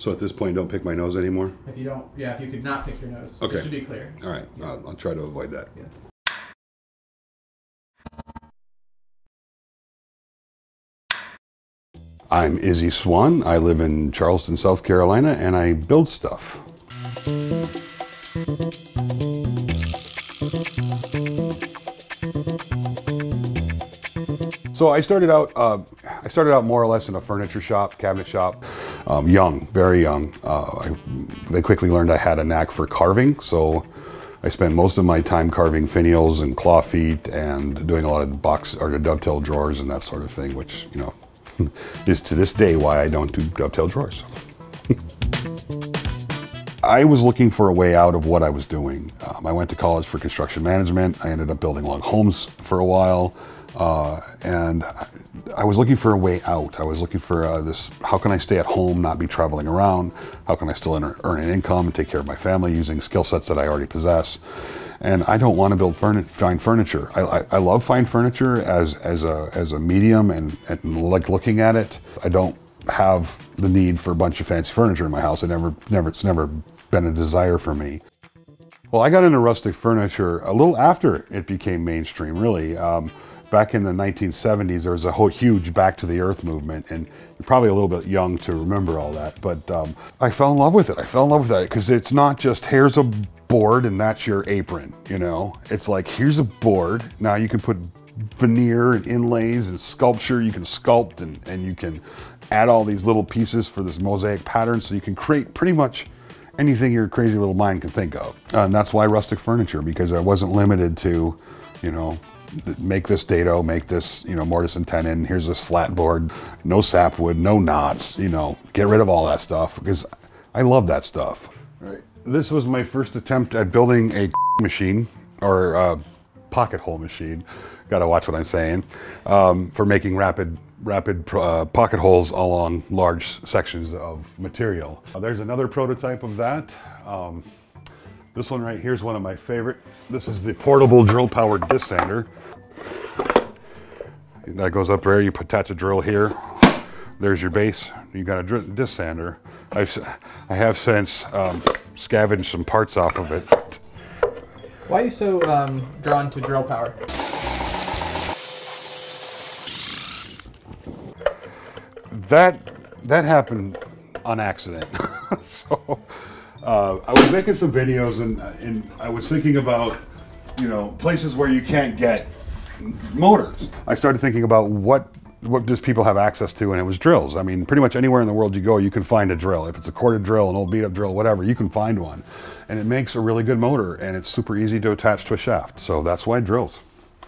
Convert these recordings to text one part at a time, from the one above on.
So at this point, don't pick my nose anymore? If you don't, yeah, if you could not pick your nose, okay. Just to be clear. All right, yeah. I'll try to avoid that. Yeah. I'm Izzy Swan. I live in Charleston, South Carolina, and I build stuff. So I started out more or less in a furniture shop, cabinet shop, young, very young. They quickly learned I had a knack for carving, so I spent most of my time carving finials and claw feet and doing a lot of box or dovetail drawers and that sort of thing, which, you know, is to this day why I don't do dovetail drawers. I was looking for a way out of what I was doing. I went to college for construction management. I ended up building log homes for a while. And I was looking for a way out. I was looking for how can I stay at home, not be traveling around? How can I still earn an income and take care of my family using skill sets that I already possess? And I don't want to build fine furniture. I love fine furniture as a medium and like looking at it. I don't have the need for a bunch of fancy furniture in my house. It's never been a desire for me. Well, I got into rustic furniture a little after it became mainstream, really. Back in the 1970s, there was a whole huge back to the earth movement, and you're probably a little bit young to remember all that, but I fell in love with it. I fell in love with that because it's not just, here's a board and that's your apron, you know? It's like, here's a board. Now you can put veneer and inlays and sculpture. You can sculpt and you can add all these little pieces for this mosaic pattern, so you can create pretty much anything your crazy little mind can think of. And that's why rustic furniture, because I wasn't limited to, you know, make this dado, make this, you know, mortise and tenon, here's this flat board, no sapwood, no knots, you know, get rid of all that stuff, because I love that stuff. All right. This was my first attempt at building a machine, or a pocket hole machine, gotta watch what I'm saying, for making rapid pocket holes along large sections of material. There's another prototype of that. This one right here is one of my favorite. This is the portable drill-powered disc sander. That goes up there, you attach a drill here. There's your base, you got a disc sander. I have since scavenged some parts off of it. Why are you so drawn to drill power? That happened on accident, so. I was making some videos and I was thinking about, you know, places where you can't get motors. I started thinking about what does people have access to, and it was drills. I mean, pretty much anywhere in the world you go, you can find a drill. If it's a corded drill, an old beat up drill, whatever, you can find one. And it makes a really good motor, and it's super easy to attach to a shaft. So that's why drills.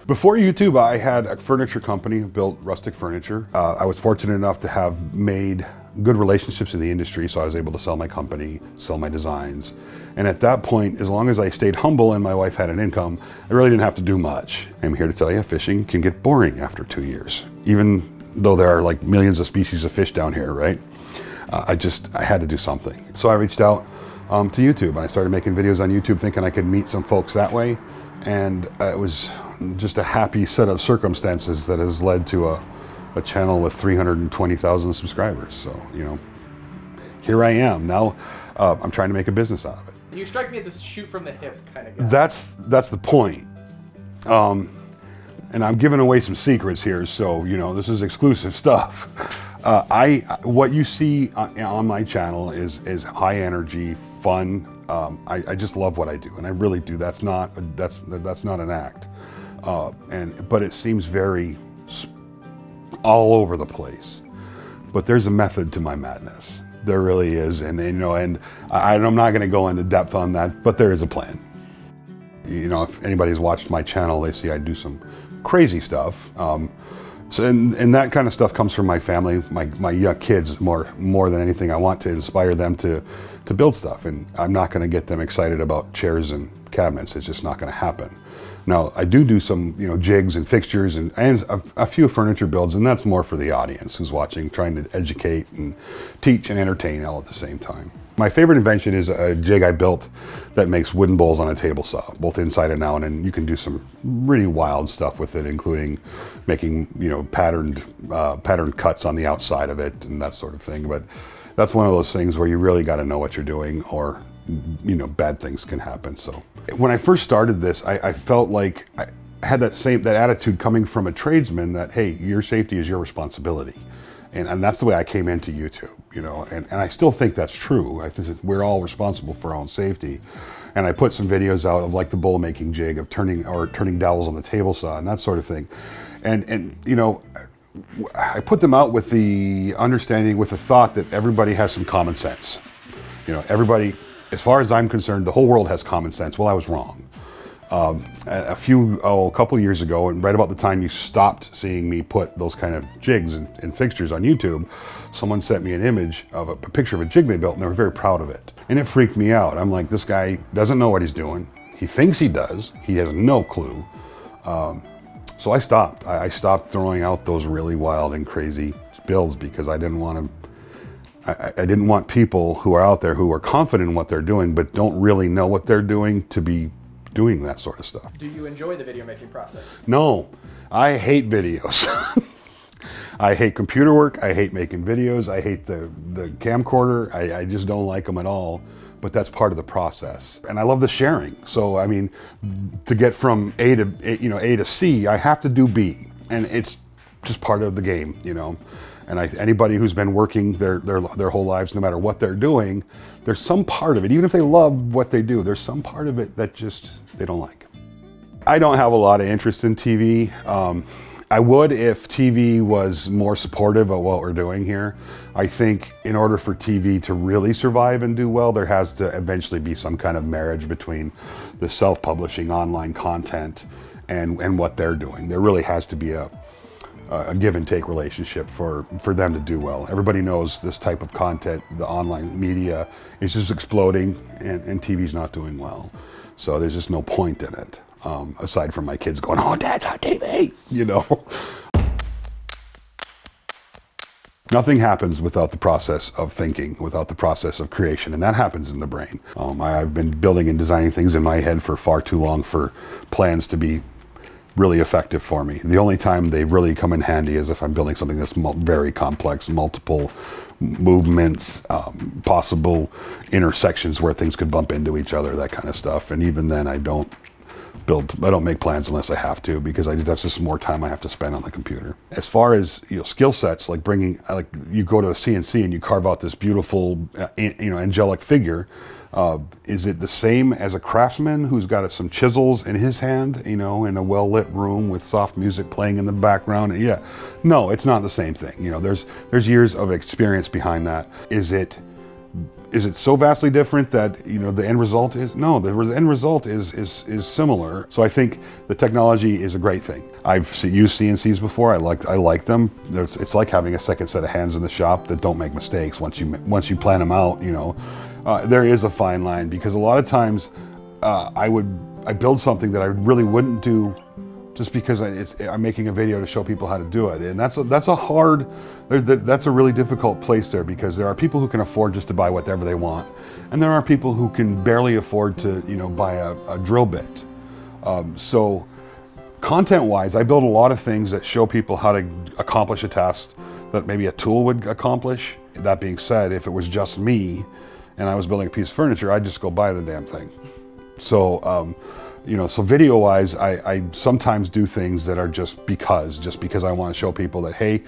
Before YouTube, I had a furniture company, built rustic furniture. I was fortunate enough to have made good relationships in the industry, so I was able to sell my company, sell my designs. And at that point, as long as I stayed humble and my wife had an income, I really didn't have to do much. I'm here to tell you, fishing can get boring after 2 years, even though there are like millions of species of fish down here, right? I had to do something. So I reached out to YouTube, and I started making videos on YouTube thinking I could meet some folks that way. And it was just a happy set of circumstances that has led to a channel with 320,000 subscribers. So, you know, here I am. Now I'm trying to make a business out of it. You strike me as a shoot from the hip kind of guy. That's the point. And I'm giving away some secrets here, so, you know, this is exclusive stuff. What you see on my channel is high energy, fun. I just love what I do, and I really do. That's not an act. But it seems very all over the place, but there's a method to my madness. There really is, and you know, and I'm not going to go into depth on that, but there is a plan. You know, if anybody's watched my channel, they see I do some crazy stuff. And that kind of stuff comes from my family, my young kids more than anything. I want to inspire them to build stuff, and I'm not going to get them excited about chairs and cabinets. It's just not going to happen. Now, I do some, you know, jigs and fixtures and a few furniture builds, and that's more for the audience who's watching, trying to educate and teach and entertain all at the same time. My favorite invention is a jig I built that makes wooden bowls on a table saw, both inside and out, and you can do some really wild stuff with it, including making, you know, patterned cuts on the outside of it and that sort of thing. But that's one of those things where you really got to know what you're doing, or you know, bad things can happen. So when I first started this, I felt like I had that attitude coming from a tradesman that, hey, your safety is your responsibility. And that's the way I came into YouTube, you know, and I still think that's true. I think we're all responsible for our own safety. And I put some videos out of like the bowl making jig, of turning dowels on the table saw and that sort of thing. And you know, I put them out with the understanding, with the thought that everybody has some common sense. You know, everybody, as far as I'm concerned, the whole world has common sense. Well, I was wrong. A couple years ago, and right about the time you stopped seeing me put those kind of jigs and fixtures on YouTube, someone sent me an image of a picture of a jig they built, and they were very proud of it. And it freaked me out. I'm like, this guy doesn't know what he's doing. He thinks he does. He has no clue. So I stopped. I stopped throwing out those really wild and crazy builds because I didn't want to. I didn't want people who are out there who are confident in what they're doing but don't really know what they're doing to be doing that sort of stuff. Do you enjoy the video making process? No, I hate videos. I hate computer work, I hate making videos, I hate the camcorder, I just don't like them at all, but that's part of the process. And I love the sharing. So, I mean, to get from A to C, I have to do B, and it's just part of the game, you know? And anybody who's been working their whole lives, no matter what they're doing, there's some part of it, even if they love what they do, there's some part of it that just, they don't like. I don't have a lot of interest in TV. I would if TV was more supportive of what we're doing here. I think in order for TV to really survive and do well, there has to eventually be some kind of marriage between the self-publishing online content and what they're doing. There really has to be a give and take relationship for them to do well. Everybody knows this type of content, the online media is just exploding, and TV's not doing well. So there's just no point in it, aside from my kids going, oh, Dad's on TV, you know. Nothing happens without the process of thinking, without the process of creation, and that happens in the brain. I've been building and designing things in my head for far too long for plans to be really effective for me. The only time they really come in handy is if I'm building something that's very complex, multiple movements, possible intersections where things could bump into each other, that kind of stuff. And even then I don't make plans unless I have to, because that's just more time I have to spend on the computer. As far as, you know, skill sets, like you go to a CNC and you carve out this beautiful, you know, angelic figure. Is it the same as a craftsman who's got some chisels in his hand, you know, in a well-lit room with soft music playing in the background? And yeah, no, it's not the same thing. You know, there's years of experience behind that. Is it so vastly different that, you know, the end result is? No, the end result is similar. So I think the technology is a great thing. I've used CNCs before. I like them. It's like having a second set of hands in the shop that don't make mistakes once you plan them out, you know. There is a fine line, because a lot of times I build something that I really wouldn't do just because I'm making a video to show people how to do it. And that's a really difficult place there, because there are people who can afford just to buy whatever they want. And there are people who can barely afford to, you know, buy a drill bit. So content-wise, I build a lot of things that show people how to accomplish a task that maybe a tool would accomplish. That being said, if it was just me, and I was building a piece of furniture, I'd just go buy the damn thing. So, you know, so video-wise, I sometimes do things that are just because I want to show people that, hey,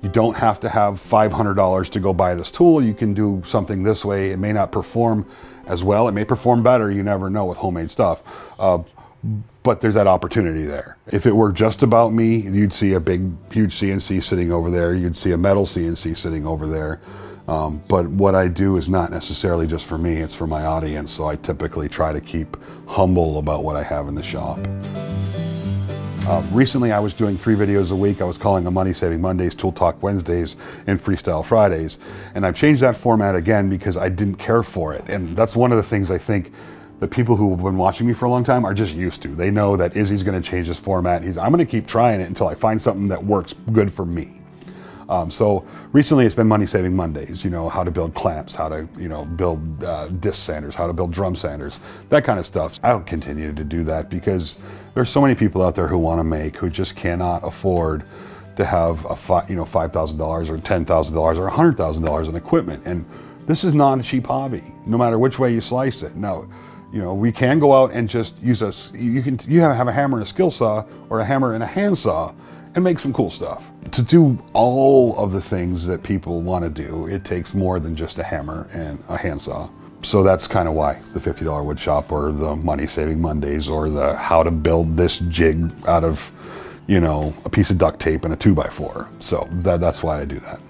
you don't have to have $500 to go buy this tool. You can do something this way. It may not perform as well. It may perform better. You never know with homemade stuff. But there's that opportunity there. If it were just about me, you'd see a big, huge CNC sitting over there. You'd see a metal CNC sitting over there. But what I do is not necessarily just for me, it's for my audience. So I typically try to keep humble about what I have in the shop. Recently I was doing 3 videos a week. I was calling them Money Saving Mondays, Tool Talk Wednesdays, and Freestyle Fridays. And I've changed that format again because I didn't care for it. And that's one of the things I think the people who have been watching me for a long time are just used to. They know that Izzy's gonna change this format. I'm gonna keep trying it until I find something that works good for me. So recently it's been Money Saving Mondays, you know, how to build clamps, how to, you know, build disc sanders, how to build drum sanders, that kind of stuff. I'll continue to do that because there's so many people out there who want to make, who just cannot afford to have a $5,000 or $10,000 or $100,000 in equipment. And this is not a cheap hobby, no matter which way you slice it. Now, you know, we can go out and just use a, you have a hammer and a skill saw or a hammer and a handsaw and make some cool stuff. To do all of the things that people want to do, it takes more than just a hammer and a handsaw. So that's kind of why the $50 wood shop or the Money Saving Mondays or the how to build this jig out of, you know, a piece of duct tape and a 2x4. So that's why I do that.